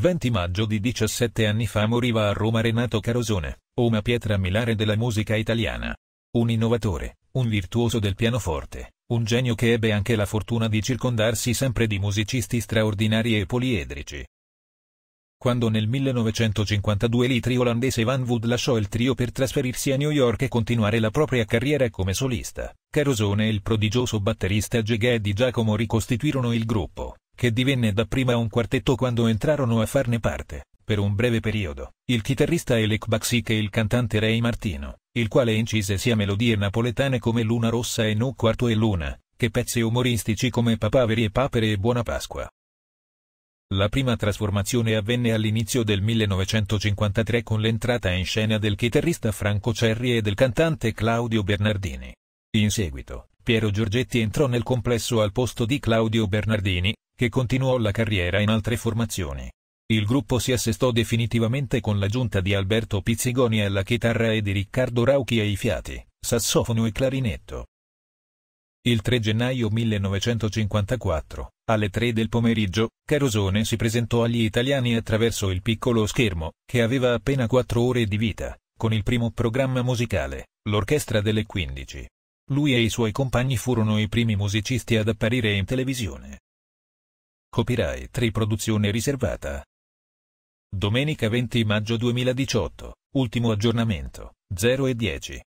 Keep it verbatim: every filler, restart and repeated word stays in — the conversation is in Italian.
Il venti maggio di diciassette anni fa moriva a Roma Renato Carosone, una pietra miliare della musica italiana. Un innovatore, un virtuoso del pianoforte, un genio che ebbe anche la fortuna di circondarsi sempre di musicisti straordinari e poliedrici. Quando nel millenovecentocinquantadue il trio olandese Van Wood lasciò il trio per trasferirsi a New York e continuare la propria carriera come solista, Carosone e il prodigioso batterista G G di Giacomo ricostituirono il gruppo, che divenne dapprima un quartetto quando entrarono a farne parte, per un breve periodo, il chitarrista Elec Baxic e il cantante Ray Martino, il quale incise sia melodie napoletane come Luna Rossa e No Quarto e Luna, che pezzi umoristici come Papaveri e Papere e Buona Pasqua. La prima trasformazione avvenne all'inizio del millenovecentocinquantatré con l'entrata in scena del chitarrista Franco Cerri e del cantante Claudio Bernardini. In seguito, Piero Giorgetti entrò nel complesso al posto di Claudio Bernardini, che continuò la carriera in altre formazioni. Il gruppo si assestò definitivamente con l'aggiunta di Alberto Pizzigoni alla chitarra e di Riccardo Rauchi ai fiati, sassofono e clarinetto. Il tre gennaio millenovecentocinquantaquattro, alle tre del pomeriggio, Carosone si presentò agli italiani attraverso il piccolo schermo, che aveva appena quattro ore di vita, con il primo programma musicale, l'Orchestra delle quindici. Lui e i suoi compagni furono i primi musicisti ad apparire in televisione. Copyright riproduzione riservata. Domenica venti maggio duemiladiciotto, ultimo aggiornamento, zero e dieci.